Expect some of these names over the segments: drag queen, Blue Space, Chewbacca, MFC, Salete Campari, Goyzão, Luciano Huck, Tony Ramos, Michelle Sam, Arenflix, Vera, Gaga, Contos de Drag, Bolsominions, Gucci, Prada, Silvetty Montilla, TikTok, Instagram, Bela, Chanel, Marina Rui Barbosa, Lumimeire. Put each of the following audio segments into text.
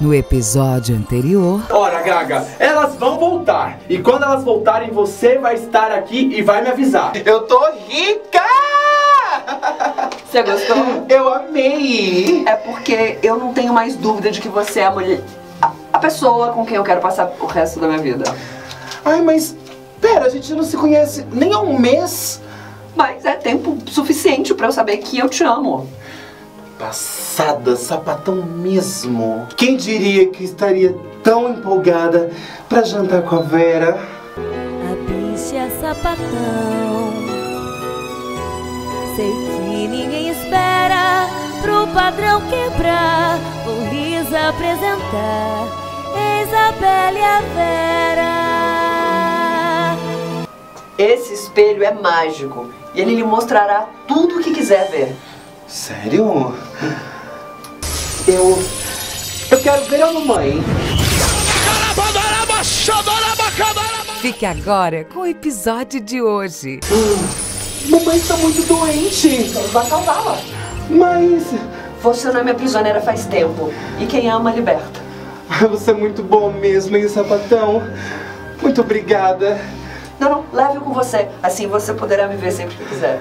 No episódio anterior... Ora, Gaga, elas vão voltar. E quando elas voltarem, você vai estar aqui e vai me avisar. Eu tô rica! Você gostou? Eu amei! É porque eu não tenho mais dúvida de que você é a mulher... A pessoa com quem eu quero passar o resto da minha vida. Ai, mas... Pera, a gente não se conhece nem há um mês. Mas é tempo suficiente pra eu saber que eu te amo. Passada, sapatão mesmo. Quem diria que estaria tão empolgada pra jantar com a Vera? A bicha é sapatão. Sei que ninguém espera pro padrão quebrar. Vou lhes apresentar Isabela e a Vera. Esse espelho é mágico e ele lhe mostrará tudo o que quiser ver. Sério? Eu quero ver a mamãe. Fique agora com o episódio de hoje. Mamãe está muito doente. Vai salvá-la. Mas... Você não é minha prisioneira faz tempo. E quem ama, liberta. Você é muito bom mesmo, hein, sapatão? Muito obrigada. Não, leve-o com você. Assim você poderá me ver sempre que quiser.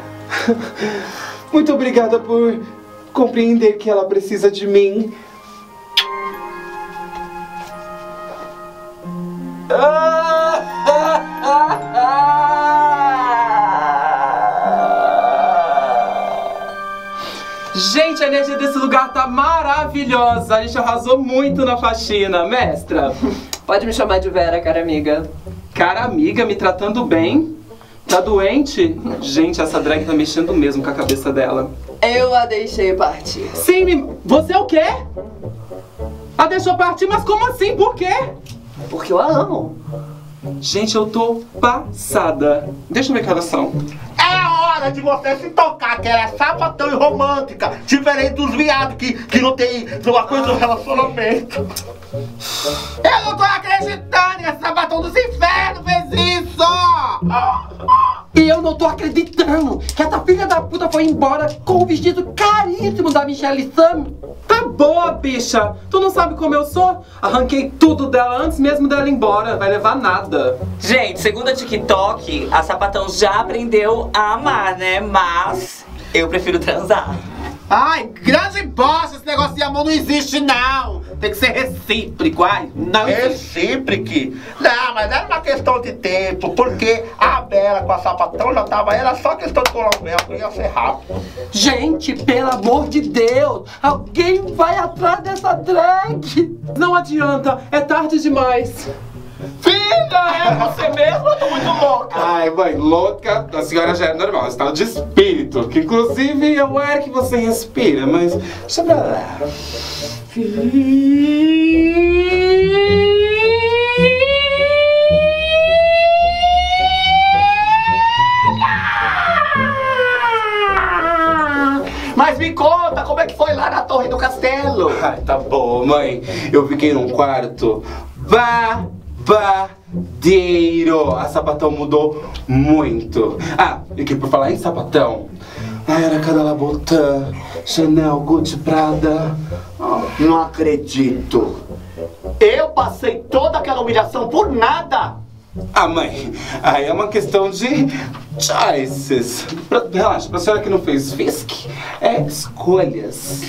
Muito obrigada por compreender que ela precisa de mim. Gente, a energia desse lugar tá maravilhosa. A gente arrasou muito na faxina, mestra. Pode me chamar de Vera, cara amiga. Cara amiga, me tratando bem. Tá doente? Gente, essa drag tá mexendo mesmo com a cabeça dela. Eu a deixei partir. Sim, você o quê? A deixou partir? Mas como assim? Por quê? Porque eu a amo. Gente, eu tô passada. Deixa eu ver que horas são. É hora de você se tocar, que ela é sapatão e romântica. Diferente dos viados que não tem uma coisa do relacionamento. Eu não tô acreditando, esse sapatão dos infernos fez isso! E eu não tô acreditando que essa filha da puta foi embora com o vestido caríssimo da Michelle Sam. Tá boa, bicha. Tu não sabe como eu sou? Arranquei tudo dela antes mesmo dela ir embora. Vai levar nada. Gente, segundo a TikTok, a sapatão já aprendeu a amar, né? Mas eu prefiro transar. Ai, grande bosta, esse negócio de amor não existe, não! Tem que ser recíproco, ai! Não recíproco? Não, mas era uma questão de tempo, porque a Bela com a sapatão já tava, era só questão de colar o mel, que ia ser rápido. Gente, pelo amor de Deus! Alguém vai atrás dessa drag! Não adianta, é tarde demais! Filha, é você mesma? Eu tô muito louca. Ai, mãe, louca. A senhora já é normal, estado de espírito. Que inclusive é o ar que você respira, mas deixa pra lá. Mas me conta, como é que foi lá na torre do castelo? Ai, tá bom, mãe. Eu fiquei num quarto. Vá! Badeiro! A sapatão mudou muito. Ah, e que por falar em sapatão, ai, era cada Labotã, Chanel, Gucci, Prada. Oh, não acredito. Eu passei toda aquela humilhação por nada. Ah, mãe, aí é uma questão de choices. Relaxa, pra senhora que não fez fisque, é escolhas.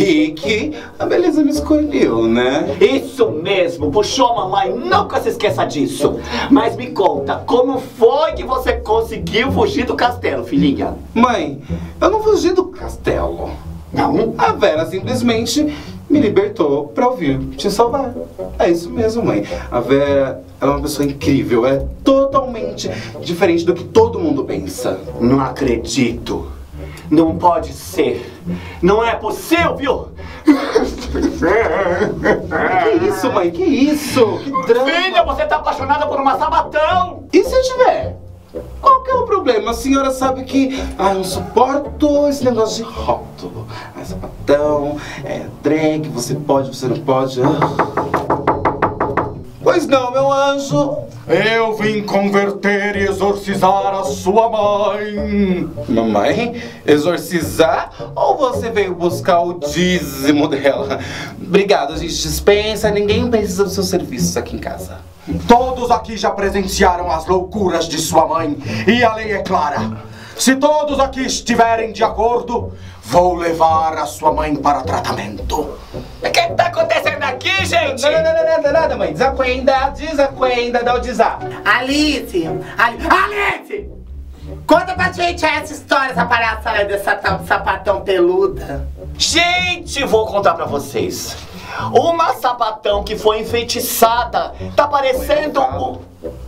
E que a beleza me escolheu, né? Isso mesmo, puxou a mamãe, nunca se esqueça disso. Mas me conta, como foi que você conseguiu fugir do castelo, filhinha? Mãe, eu não fugi do castelo. Não? A Vera simplesmente me libertou pra eu vir te salvar. É isso mesmo, mãe. A Vera, ela é uma pessoa incrível, é totalmente diferente do que todo mundo pensa. Não acredito. Não pode ser. Não é possível, viu? Que isso, mãe? Que isso? Que drama. Filha, você tá apaixonada por uma sapatão. E se eu tiver? Qual que é o problema? A senhora sabe que... Ah, eu não suporto esse negócio de rótulo. Ah, sapatão, é drag, você pode, você não pode. Ah. Pois não, meu anjo? Eu vim converter e exorcizar a sua mãe. Mamãe? Exorcizar? Ou você veio buscar o dízimo dela? Obrigado, a gente dispensa. Ninguém precisa dos seus serviços aqui em casa. Todos aqui já presenciaram as loucuras de sua mãe. E a lei é clara. Se todos aqui estiverem de acordo, vou levar a sua mãe para tratamento. O que tá acontecendo aqui, gente? Nada, mãe. Desacuenda, dá o desá. Alice! Conta pra gente essa história, essa palhaçada dessa sapatão peluda. Gente, vou contar pra vocês. Uma sapatão que foi enfeitiçada, tá parecendo um...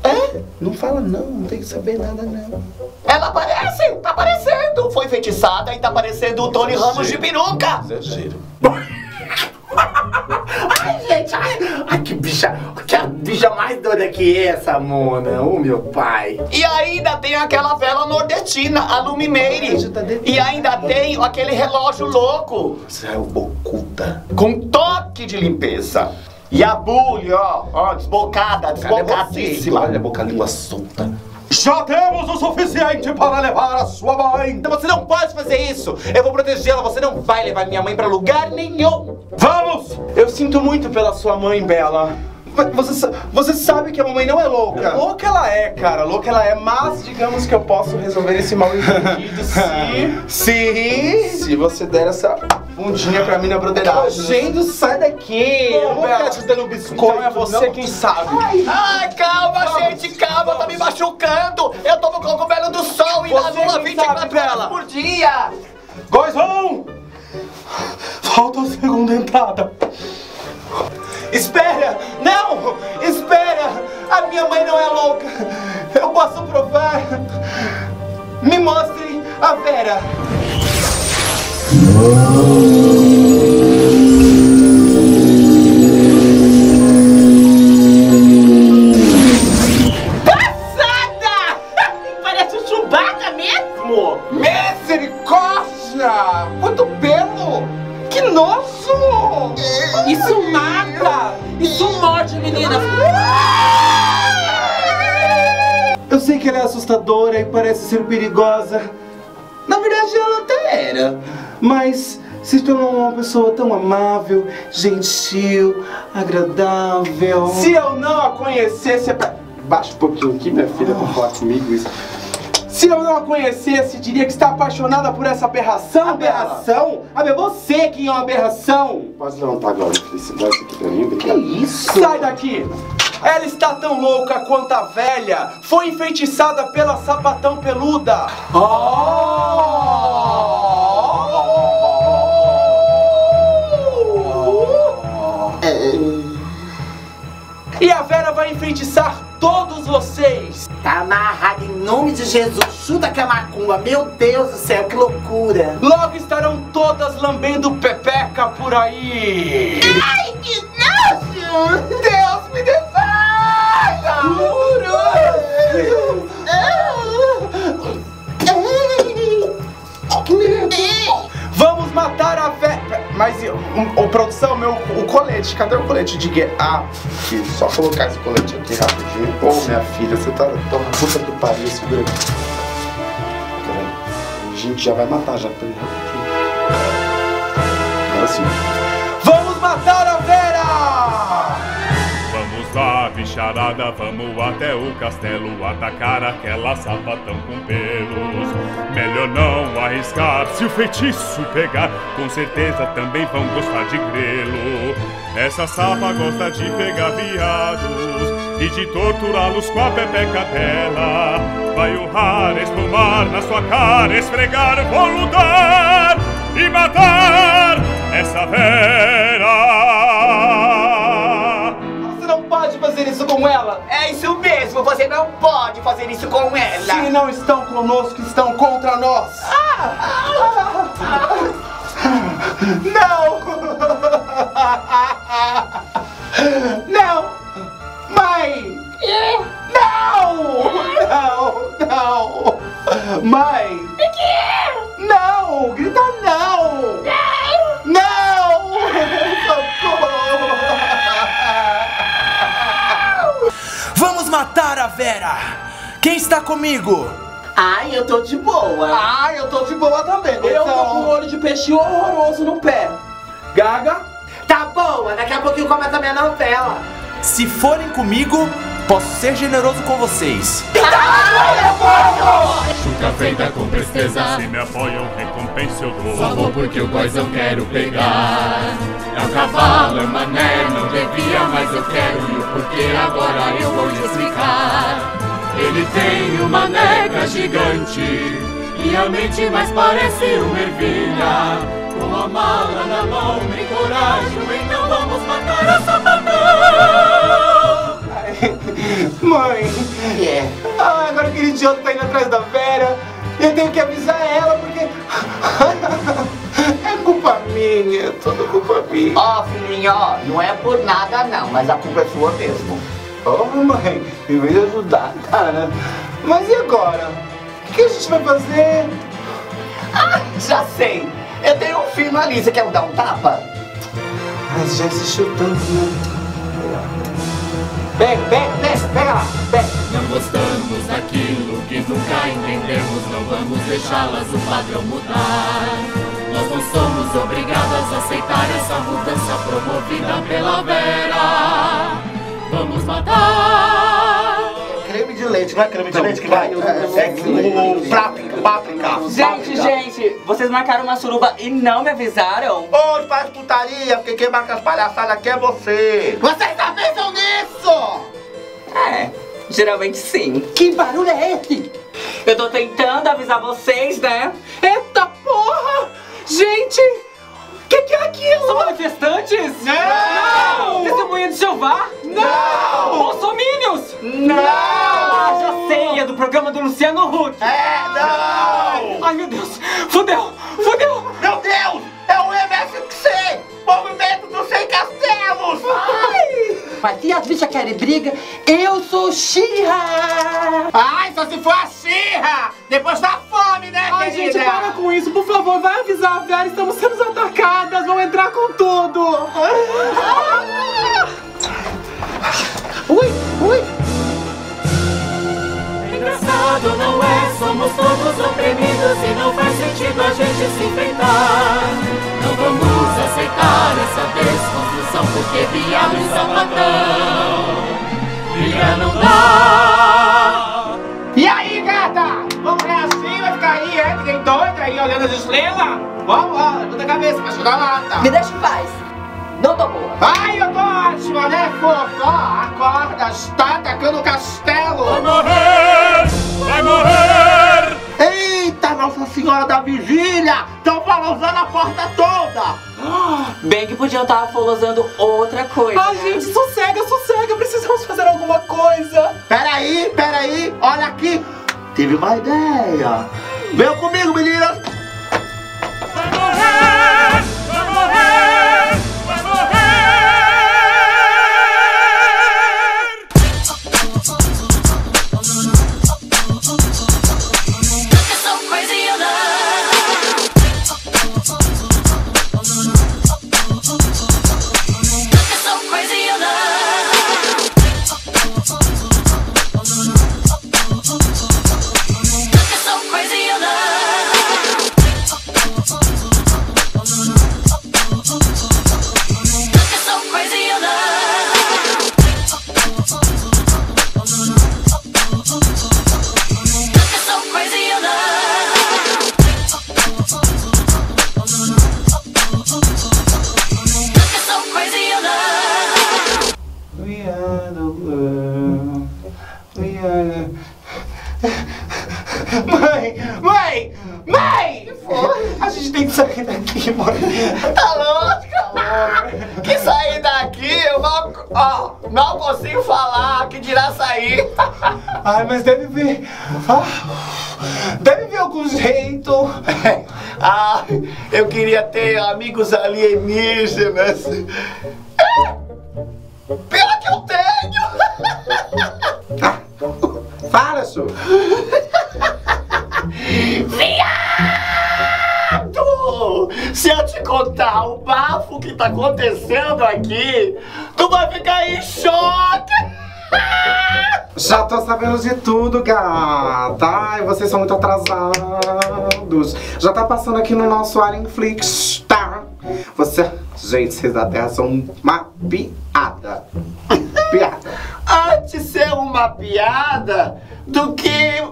É? Não fala não tem que saber nada não. Ela aparece, tá aparecendo. Foi enfeitiçada e tá parecendo o Tony Ramos de peruca. Exagero. Ai, gente, ai, que bicha mais doida que essa, Mona, ô meu pai. E ainda tem aquela vela nordestina, a Lumimeire. E ainda tem aquele relógio louco. Isso é o Bocuda. Com toque de limpeza. E a bule, ó, desbocadíssima. Olha a boca, a língua solta. Já temos o suficiente para levar a sua mãe. Você não pode fazer isso. Eu vou protegê-la, você não vai levar minha mãe pra lugar nenhum. Vamos! Eu sinto muito pela sua mãe, Bela. Você sabe que a mamãe não é louca. Louca ela é, cara. Louca ela é, mas digamos que eu posso resolver esse mal-entendido se você der essa fundinha pra mim na broderagem. Gente, sai daqui. Eu vou ficar te dando biscoito. Então é você não? Quem sabe. Ai, calma, vamos, gente, calma. Vamos. Tá me machucando. Eu tomo cogumelo do sol e da lua 24 horas por dia. Goyzão! Falta a segunda entrada. Espera! Não! Espera! A minha mãe não é louca! Eu posso provar! Me mostre a Vera! Passada! Parece um Chewbacca mesmo! Misericórdia! Quanto pelo! Que nojo! Isso mata! Isso morde, meninas! Eu sei que ela é assustadora e parece ser perigosa. Na verdade, ela até era. Mas se tornou uma pessoa tão amável, gentil, agradável. Se eu não a conhecesse... Baixa um pouquinho aqui, minha filha, pra falar comigo isso. Se eu não a conhecesse, diria que está apaixonada por essa aberração. Aberração? Você que é uma aberração. Pode levantar agora, Cris. Dá isso aqui pra mim, obrigado. Que isso? Sai daqui! Ela está tão louca quanto a velha. Foi enfeitiçada pela sapatão peluda. E a Vera vai enfeitiçar todos vocês! Tá amarrado em nome de Jesus! Chuta que é macumba! Meu Deus do céu, que loucura! Logo estarão todas lambendo pepeca por aí! Ai, que nojo! Deus me defenda! Vamos matar a Vera! Mas, produção, o colete, cadê o colete de guerra? Ah, aqui, só colocar esse colete aqui rapidinho. Ô, minha filha, você tá na puta do pariu, segura aqui. Peraí, a gente já vai matar, já peraí, rapidinho. Agora sim. Vamos matar a Vera! Vamos lá, bicharada, vamos até o castelo atacar aquela sapatão com pelos. Melhor não arriscar, se o feitiço pegar, com certeza também vão gostar de grelo. Essa sapa gosta de pegar viados e de torturá-los com a pepeca dela. Vai urrar, espumar na sua cara, esfregar, voludar e matar essa Vera. Você não pode fazer isso com ela! É isso mesmo, você não pode fazer isso com ela! Se não estão conosco, estão com... Contra nós! Não! Não! Mãe! Não! Mãe! O que? Não! Grita não! Não! Não! Socorro! Bora, Vera! Quem está comigo? Ai, eu tô de boa. Ai, eu tô de boa também. Eu tô com um olho de peixe horroroso no pé. Gaga? Tá boa, daqui a pouquinho começa a minha novela. Se forem comigo, posso ser generoso com vocês. Chuca feita com presteza. Se me apoiam, recompensa eu dou. Só vou porque o Goyzão quero pegar. É um cavalo, é mané, não devia, mas eu quero. E o porquê agora eu vou lhe explicar. Ele tem uma negra gigante e a mente mais parece uma ervilha. Com a mala na mão, me encorajo, então vamos matar essa batalha. Mãe, ah, agora aquele idiota tá indo atrás da Vera. Eu tenho que avisar ela porque... é culpa minha, é tudo culpa minha. Ó, filhinho, ó, não é por nada não, mas a culpa é sua mesmo. Ô, mãe, em vez de ajudar, cara. Mas e agora? O que a gente vai fazer? Ah, já sei! Eu tenho um filho ali, você quer dar um tapa? Mas já se chutando, né? Pega lá, pega! Não gostamos daquilo que nunca entendemos. Não vamos deixá-las o padrão mudar. Nós não somos obrigadas a aceitar essa mudança promovida pela Vera. Vamos matar! Creme de leite, não é creme de leite que vai? É páprica. Gente, vocês marcaram uma suruba e não me avisaram? Ô, faz putaria, porque quem marca as palhaçadas aqui é você! Vocês avisam nisso? É, geralmente sim. Que barulho é esse? Eu tô tentando avisar vocês, né? Eita porra! Gente! Que é aquilo? São manifestantes? Não! Testemunha de Jeová? Não! Bolsominions? Não! Ah, já sei, é do programa do Luciano Huck! É, não! Ai, meu Deus! Fudeu! Fudeu! Meu Deus! É o MFC! Movimento dos Sem Castelos! Ai! Mas se as bichas querem briga, eu sou Xirra! Ai, só se for a Xirra! Depois tá fome, né, ai, querida? Gente, para com isso, por favor, vai avisar a Vera, estamos sendo atacadas, vão entrar com tudo! Ui, ui! Engraçado, não é? Somos todos oprimidos e não faz sentido a gente se enfrentar. Não vamos aceitar essa desconstrução porque viados são ladrão. Briga não dá! E aí, gata? Vamos é assim, vai ficar aí, é? Ninguém doida aí olhando as estrelas? Vamos lá, levanta a cabeça pra chegar lá, tá? Me deixa em paz! Não tô boa. Ai, eu tô ótima, né, fofo? Acorda, está atacando o castelo. Vai morrer! Vai morrer! Eita, Nossa Senhora da Vigília! Estão falosando a porta toda! Bem que podiam estar falosando outra coisa. Ai, gente, sossega, sossega. Precisamos fazer alguma coisa. Peraí, peraí. Olha aqui. Tive uma ideia. Vem comigo, meninas. Vai morrer! Vai morrer! Mãe! Que foi? A gente tem que sair daqui, mãe. Tá louca? Que sair daqui? Eu não consigo falar. Que dirá sair? Ai, mas deve vir. Deve vir algum jeito. Ah, eu queria ter amigos alienígenas. Pior que eu tenho! Para, senhor! Viado! Se eu te contar o bafo que tá acontecendo aqui, tu vai ficar em choque! Já tô sabendo de tudo, gata. Ai, vocês são muito atrasados. Já tá passando aqui no nosso Arenflix, tá? Você... Gente, vocês da Terra são uma piada. Piada. Antes ser uma piada do que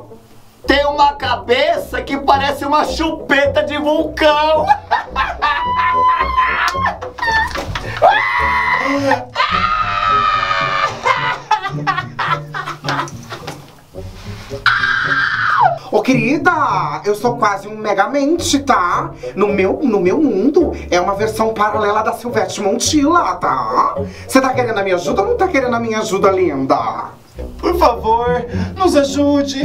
ter uma cabeça que parece uma chupeta de vulcão. Ô, querida, eu sou quase um megamente, tá? No meu mundo, é uma versão paralela da Silvettymontilla, tá? Você tá querendo a minha ajuda ou não tá querendo a minha ajuda, linda? Por favor, nos ajude.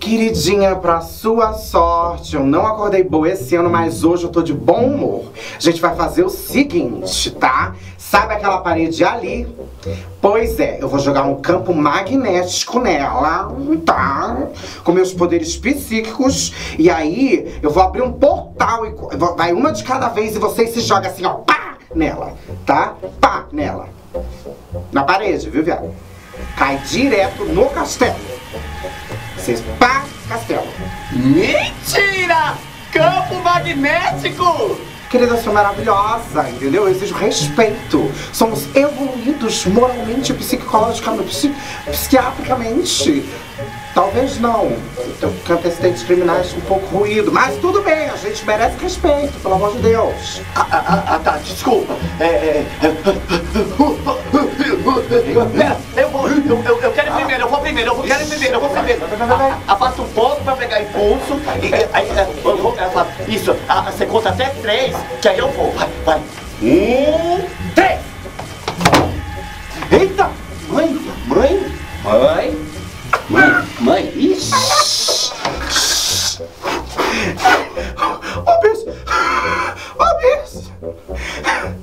Queridinha, pra sua sorte, eu não acordei boa esse ano, mas hoje eu tô de bom humor. A gente vai fazer o seguinte, tá? Sabe aquela parede ali? Pois é, eu vou jogar um campo magnético nela, tá? Com meus poderes psíquicos. E aí, eu vou abrir um portal e vai uma de cada vez e vocês se jogam assim, ó, pá, nela, tá? Pá, nela. Na parede, viu, viado? Cai direto no castelo. Vocês pá, castelo. Mentira! Campo magnético! Querida, eu sou maravilhosa, entendeu? Eu exijo respeito. Somos evoluídos moralmente, psicologicamente, psiquiatricamente. Talvez não. Eu tô com antecedentes criminais um pouco ruído. Mas tudo bem, a gente merece respeito, pelo amor de Deus. Tá, desculpa. Eu quero ir primeiro, eu vou primeiro. Afasta um pouco pra pegar impulso. Isso, você conta até 3, que aí eu vou. Vai. 1, 3. Eita! Mãe. Ixi. Ô, bicho.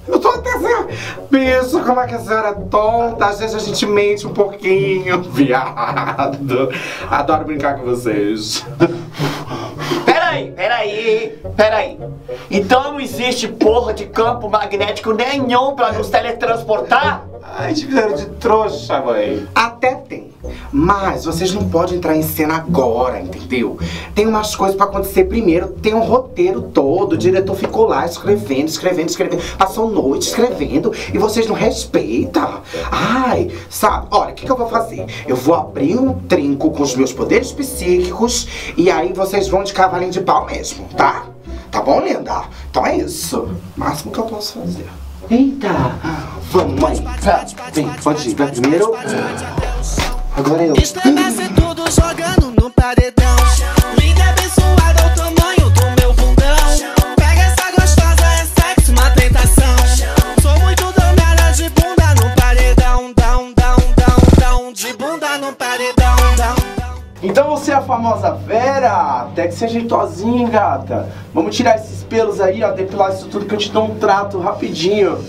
Eu tô até assim. Bicho, como é que a senhora é tonta? Às vezes a gente mente um pouquinho. Viado. Adoro brincar com vocês. Peraí. Então não existe porra de campo magnético nenhum pra nos teletransportar? Ai, te fizeram de trouxa, mãe. Até tem. Mas vocês não podem entrar em cena agora, entendeu? Tem umas coisas pra acontecer primeiro. Tem um roteiro todo, o diretor ficou lá escrevendo. Passou noite escrevendo e vocês não respeitam. Ai, sabe? Olha, o que eu vou fazer? Eu vou abrir um trinco com os meus poderes psíquicos e aí vocês vão de cavalinho de pau mesmo, tá? Tá bom, linda? Então é isso. O máximo que eu posso fazer. Eita! Vamos, mãe. Vem, pode ir. Vai primeiro. Agora eu. Estremece tudo jogando no paredão. Linda, abençoada, o tamanho do meu bundão. Pega essa gostosa, é sexo, uma tentação. Sou muito danada de bunda no paredão. Down, de bunda no paredão. Então você é a famosa Vera. Até que seja jeitosinha, hein, gata. Vamos tirar esses pelos aí, ó. Depilar isso tudo que eu te dou um trato rapidinho.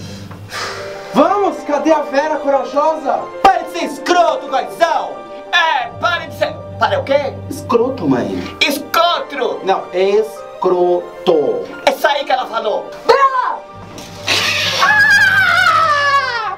Vamos, cadê a Vera corajosa? Ser escroto, Goyzão! É, pare de ser... Para o quê? Escroto, mãe. Escotro! Não, escroto. É isso aí que ela falou. Bela! Ah!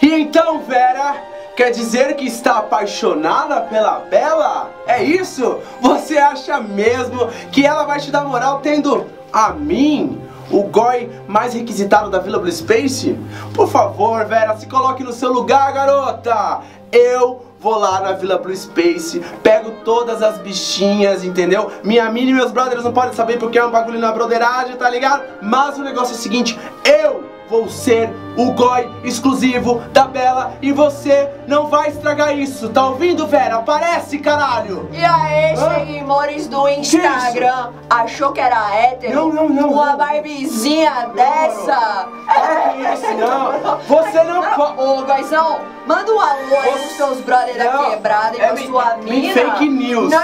E então, Vera, quer dizer que está apaixonada pela Bela? É isso? Você acha mesmo que ela vai te dar moral tendo a mim? O Goy mais requisitado da Vila Blue Space? Por favor, Vera, se coloque no seu lugar, garota! Eu vou lá na Vila Blue Space, pego todas as bichinhas, entendeu? Minha mina e meus brothers não podem saber porque é um bagulho na broderagem, tá ligado? Mas o negócio é o seguinte, eu vou ser o Goy exclusivo da Bela e você não vai estragar isso, tá ouvindo, Vera? Aparece, caralho! E aí, seguidores do Instagram, isso? Achou que era hétero? Não. Uma barbizinha dessa? É isso, não. Você não pode... Ô, Goyzão, manda um alô aí pros seus brothers da quebrada e pra sua mina. Fake news. Não.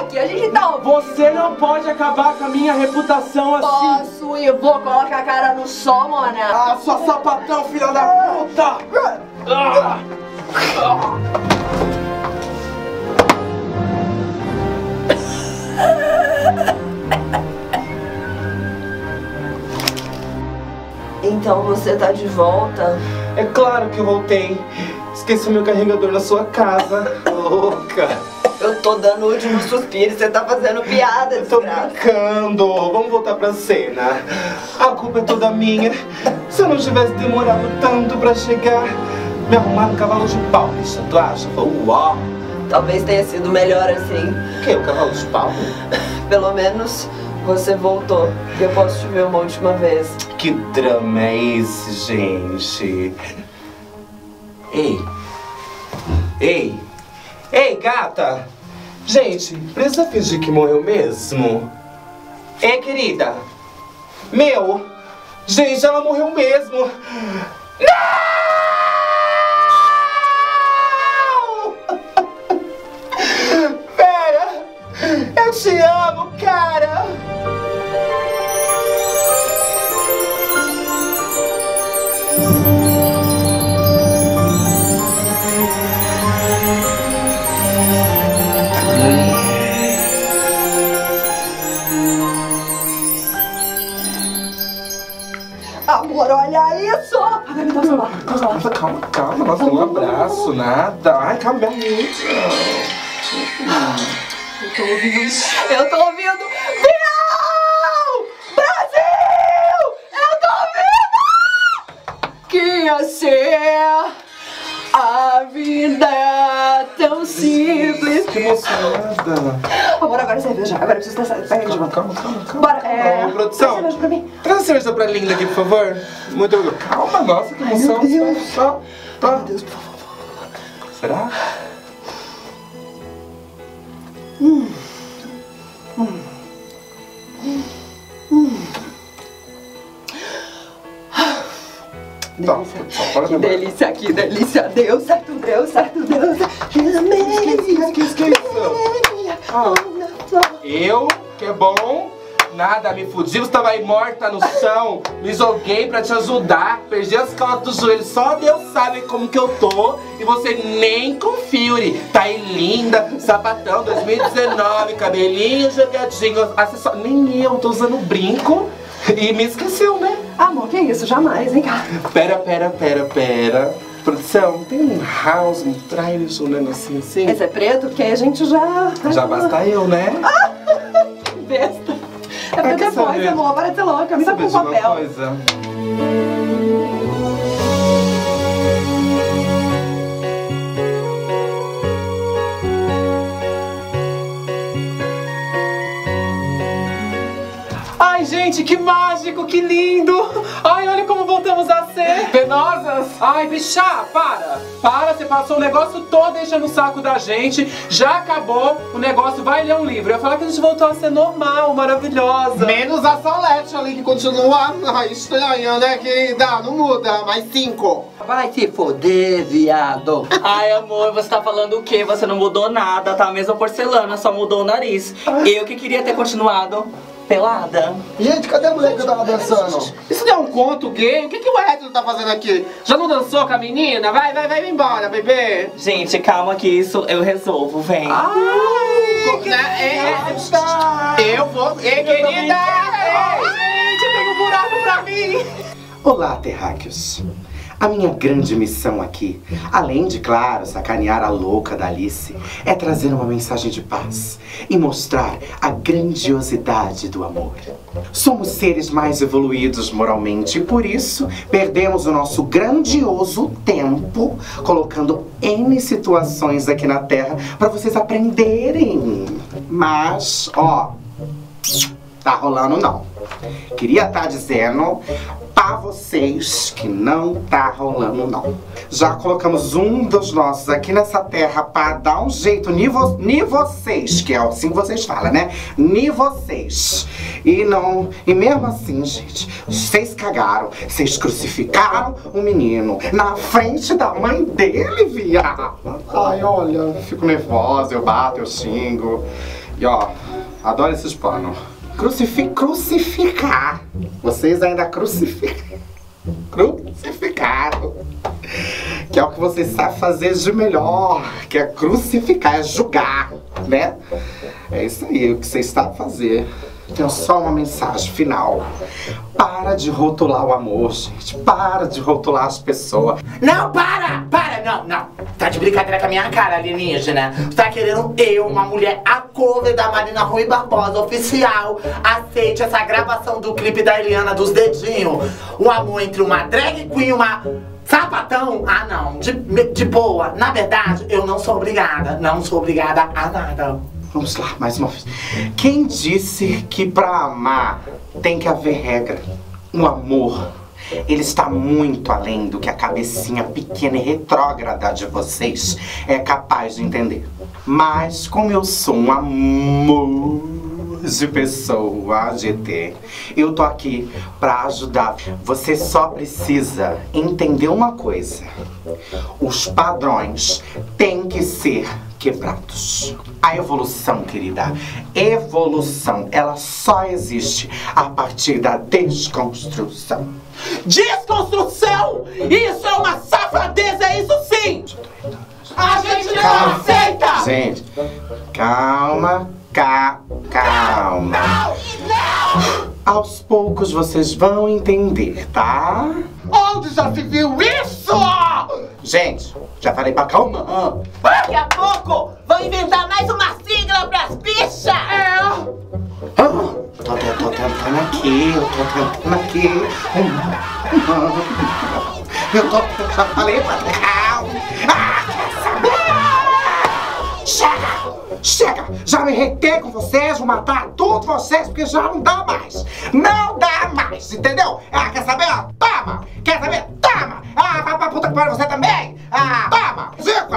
Aqui a gente tá ouvindo. Você não pode acabar com a minha reputação assim. Posso e vou, coloca a cara no sol, mano. Ah, sua sapatão, filha da puta! Então você tá de volta? É claro que eu voltei. Esqueci o meu carregador na sua casa. Louca. Eu tô dando o último suspiro, você tá fazendo piada, eu tô brincando. Vamos voltar pra cena. A culpa é toda minha. Se eu não tivesse demorado tanto pra chegar, me arrumaram um cavalo de pau, bicha, tu acha? Uau! Talvez tenha sido melhor assim. O quê? O cavalo de pau? Pelo menos você voltou. Eu posso te ver uma última vez. Que drama é esse, gente? Ei! Ei! Ei, gata! Gente, precisa fingir que morreu mesmo? Ei, querida! Meu! Gente, ela morreu mesmo! Não! Vera! Eu te amo, cara! Amor, olha isso! Ah, me dá o celular. Nossa, calma, calma. Nossa, um abraço, nada. Ai, calma, minha mente. Eu tô ouvindo. Eu tô ouvindo. Viu? Brasil! Eu tô ouvindo! Que ia ser a vida tão simples. Que emocionada. Amor, agora é cerveja. Agora eu preciso trazer cerveja. Calma, calma, calma, calma. Bora, produção. Traz cerveja pra mim. Traz a cerveja pra Linda aqui, por favor. Muito obrigado. Calma, nossa, que emoção. Ai, meu Deus. Tá. Meu Deus, por favor. Será? Delícia. Tá, que delícia, que delícia. Deus, certo, Deus, certo, Deus. Eu, que é bom, nada, me fudi, você tava aí morta no chão. Me joguei pra te ajudar, perdi as calças do joelho. Só Deus sabe como que eu tô. E você nem confia, tá aí linda, sapatão 2019, cabelinho jogadinho, acessório. Nem eu, tô usando brinco. E me esqueceu, né? Amor, que isso? Jamais, hein, cara? Pera. Produção, tem um house, um trailer, um negócio assim? Esse é preto? Porque aí a gente já... Já basta eu, né? Ah, que besta. É pra depois, amor. Para de ser louca. Me dá com papel. Ai, gente, que mágico, que lindo! Ai, olha como voltamos a ser! Penosas! Ai, bichá, para! Para, você passou o negócio todo deixando o saco da gente. Já acabou o negócio, vai ler um livro. Eu ia falar que a gente voltou a ser normal, maravilhosa. Menos a Salete ali, que continua estranha, né, querida? Não muda, mais 5. Vai se foder, viado. Ai, amor, você tá falando o quê? Você não mudou nada, tá? A mesma porcelana, só mudou o nariz. Eu que queria ter continuado pelada. Gente, cadê a mulher que eu tava dançando? Isso não é um conto gay? O que, que o hétero tá fazendo aqui? Já não dançou com a menina? Vai embora, bebê. Gente, calma que isso eu resolvo, vem. Ai, que eu vou... Ei, querida! Gente, tem um buraco pra mim! Olá, terráqueos. A minha grande missão aqui, além de, claro, sacanear a louca da Alice, é trazer uma mensagem de paz e mostrar a grandiosidade do amor. Somos seres mais evoluídos moralmente e, por isso, perdemos o nosso grandioso tempo colocando N situações aqui na Terra para vocês aprenderem. Mas, ó, tá rolando não. Queria estar dizendo pra vocês que não tá rolando não. Já colocamos um dos nossos aqui nessa terra pra dar um jeito nem vocês, que é assim que vocês falam, né? Nem vocês. E não, e mesmo assim, gente, vocês cagaram, vocês crucificaram o menino na frente da mãe dele, viado. Ai, olha, eu fico nervosa, eu bato, eu xingo. E ó, adoro esses panos. Crucificar. Vocês ainda crucificaram. Que é o que vocês sabem fazer de melhor. Que é crucificar, é julgar, né? É isso aí, o que vocês sabem fazer. Tenho só uma mensagem final Para de rotular o amor, gente. Para de rotular as pessoas. Não, para! Para! Não, não. Tá de brincadeira com a minha cara, alienígena. Tá querendo eu, uma mulher, a cover da Marina Rui Barbosa, oficial. Aceite essa gravação do clipe da Eliana dos dedinhos. O amor entre uma drag queen e uma... sapatão? Ah, não. De boa. Na verdade, eu não sou obrigada. Não sou obrigada a nada. Vamos lá, mais uma vez. Quem disse que pra amar tem que haver regra? O amor, ele está muito além do que a cabecinha pequena e retrógrada de vocês é capaz de entender. Mas como eu sou um amor de pessoa, GT, eu tô aqui pra ajudar. Você só precisa entender uma coisa. Os padrões têm que ser quebrados. A evolução, querida, evolução, ela só existe a partir da desconstrução. Desconstrução? Isso é uma safadeza, isso sim! A gente não aceita! Gente, calma, calma. Não! Aos poucos vocês vão entender, tá? Onde já se viu isso? Gente, já falei pra calma. Daqui a pouco vão inventar mais uma sigla pras bichas! É! Tô tentando aqui, já falei pra calma! Ah, chega! Chega! Já me retei com vocês, vou matar tudo vocês, porque já não dá mais! Não dá mais, entendeu? Ah, quer saber? Toma! Quer saber? Toma! Ah, vai pra puta que pariu você também! Ah, toma! Zico!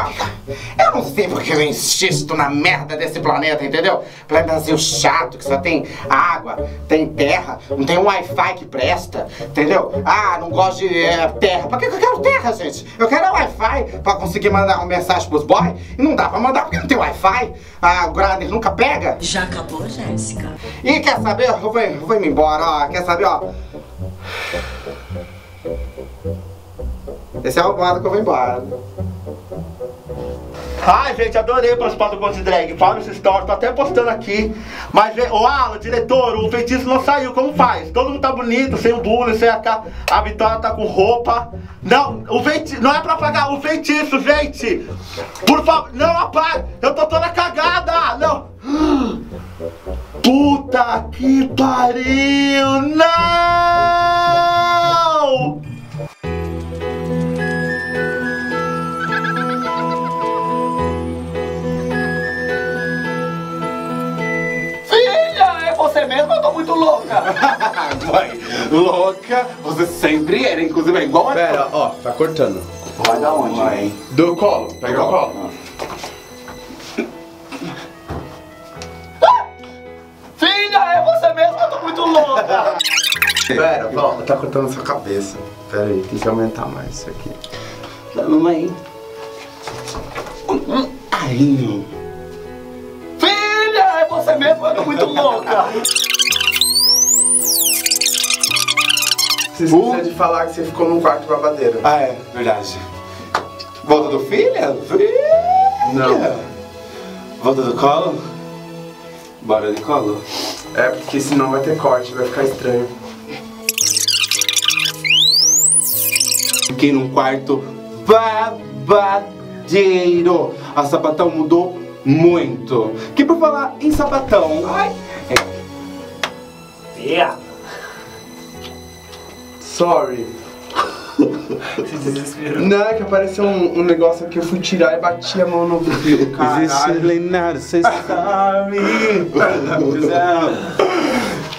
Eu não sei porque eu insisto na merda desse planeta, entendeu? Planetazinho chato, que só tem água, tem terra, não tem um Wi-Fi que presta, entendeu? Ah, não gosto de terra. Pra que eu quero terra, gente? Eu quero Wi-Fi pra conseguir mandar uma mensagem pros boys e não dá pra mandar porque não tem Wi-Fi. Ah, o Grader nunca pega. Já acabou, Jéssica. E quer saber? Eu vou me embora, ó. Quer saber, ó? Esse é o lado que eu vou embora. Ai, gente, adorei participar do Contos de Drag. Fala nos stories, tô até postando aqui. Mas, o Alan, diretor, o feitiço não saiu, como faz? Todo mundo tá bonito, sem o bullying, sem a Vitória tá com roupa. Não, o feitiço, não é pra apagar o feitiço, gente. Por favor, não apaga, eu tô toda cagada, não. Puta que pariu, não! Você mesmo, eu tô muito louca. Mãe, louca, você sempre era, inclusive é igual a... Vera, ó, tá cortando. Vai da onde, mãe? Do colo, pega o colo. Ah! Filha, é você mesmo, eu tô muito louca. Vera, volta, tá cortando a sua cabeça. Pera aí, tem que aumentar mais isso aqui. Tá, mamãe. Ai, você mesmo, eu tô muito louca! Você esqueceu de falar que você ficou num quarto babadeiro. Ah, é, verdade. Volta do filho? Não. Volta do colo? Bora de colo? É, porque senão vai ter corte, vai ficar estranho. Fiquei num quarto babadeiro. A sapatão mudou muito. Que por falar em sapatão. Ai! Yeah. Sorry. Se desesperou. Não, é que apareceu um negócio aqui, eu fui tirar e bati a mão no vidro. Caralho. Você sabe.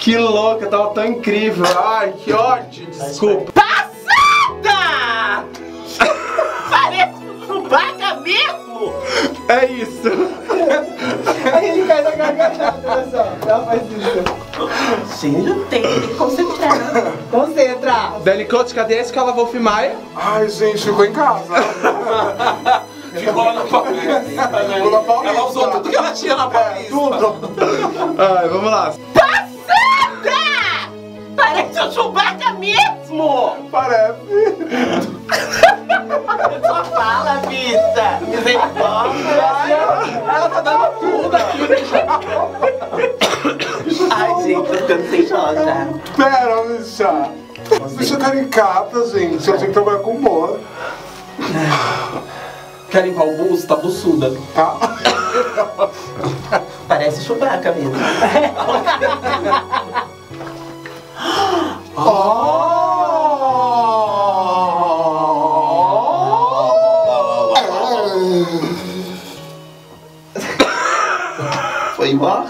Que louca, tava tão incrível. Ai, que ódio. Desculpa. Passada! Parece um vaca mesmo! É isso! Aí ele cai na gargalhada, olha só. Ela faz isso. Gente, tem que concentrar. Concentra! Delicote, cadê esse que ela vou filmar? Ai, gente, ficou em casa. Ficou na Paulista. Ela usou tudo que ela tinha na Paulista. Tudo. Ai, vamos lá. Passada! Parece um Chewbacca mesmo! Parece. Só fala, bicha! Misericórdia! Ela tá dando tudo aqui! Ai, gente, tô ficando sem pó já. Pera, bicha. Bicha caricata, gente. Eu tenho que trabalhar com humor. Quer limpar o busto? Tá buçuda. Tá? Parece Chewbacca mesmo. Foi igual?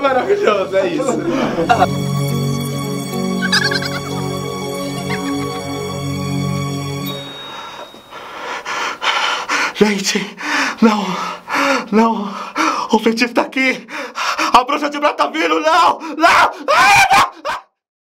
Maravilhoso, é isso. Gente, não, não, o feitiço tá aqui, a bruxa de Bela tá vindo, não, não, não.